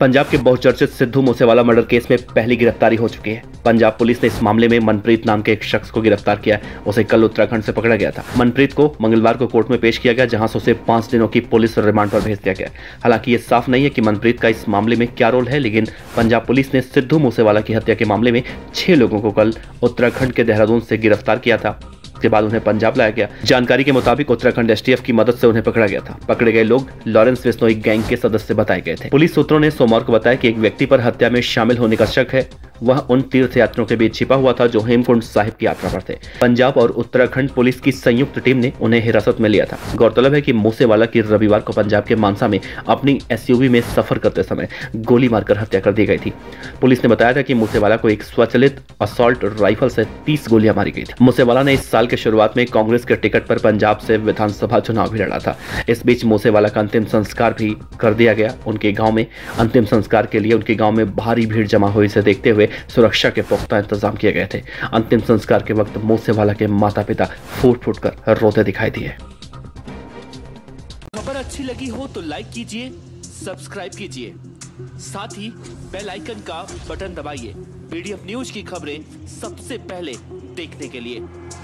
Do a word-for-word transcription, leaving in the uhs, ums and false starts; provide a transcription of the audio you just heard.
पंजाब के बहुचर्चित Sidhu Moosewala murder case में पहली गिरफ्तारी हो चुकी है। पंजाब पुलिस ने इस मामले में मनप्रीत नाम के एक शख्स को गिरफ्तार किया है। उसे कल उत्तराखंड से पकड़ा गया था। मनप्रीत को मंगलवार को कोर्ट में पेश किया गया, जहां से उसे पांच दिनों की पुलिस रिमांड पर भेज दिया गया। हालांकि ये साफ नहीं है कि मनप्रीत का इस मामले में क्या रोल है, लेकिन पंजाब पुलिस ने सिद्धू मूसेवाला की हत्या के मामले में छह लोगों को कल उत्तराखंड के देहरादून से गिरफ्तार किया था। के बाद उन्हें पंजाब लाया गया। जानकारी के मुताबिक उत्तराखंड एसटीएफ की मदद से उन्हें पकड़ा गया था। पकड़े गए लोग लॉरेंस विस्तो एक गैंग के सदस्य बताए गए थे। पुलिस सूत्रों ने सोमवार को बताया कि एक व्यक्ति पर हत्या में शामिल होने का शक है। वह उन तीर्थ यात्रियों के बीच छिपा हुआ था जो हेमकुंड साहिब की यात्रा पर थे। पंजाब और उत्तराखंड पुलिस की संयुक्त टीम ने उन्हें हिरासत में लिया था। गौरतलब है कि मूसेवाला की रविवार को पंजाब के मानसा में अपनी एसयूवी में सफर करते समय गोली मारकर हत्या कर दी गई थी। पुलिस ने बताया था कि मूसेवाला को एक स्वचलित असॉल्ट राइफल से तीस गोलियां मारी गई थी। मूसेवाला ने इस साल के शुरुआत में कांग्रेस के टिकट पर पंजाब से विधानसभा चुनाव भी लड़ा था। इस बीच मूसेवाला का अंतिम संस्कार भी कर दिया गया। उनके गाँव में अंतिम संस्कार के लिए उनके गाँव में भारी भीड़ जमा हुई। इसे देखते हुए सुरक्षा के पुख्ता इंतजाम किए गए थे। अंतिम संस्कार के वक्त मूसेवाला के माता पिता फूट फूट कर रोते दिखाई दिए। खबर अच्छी लगी हो तो लाइक कीजिए, सब्सक्राइब कीजिए, साथ ही बेल आइकन का बटन दबाइए। पीडीएफ न्यूज की खबरें सबसे पहले देखने के लिए।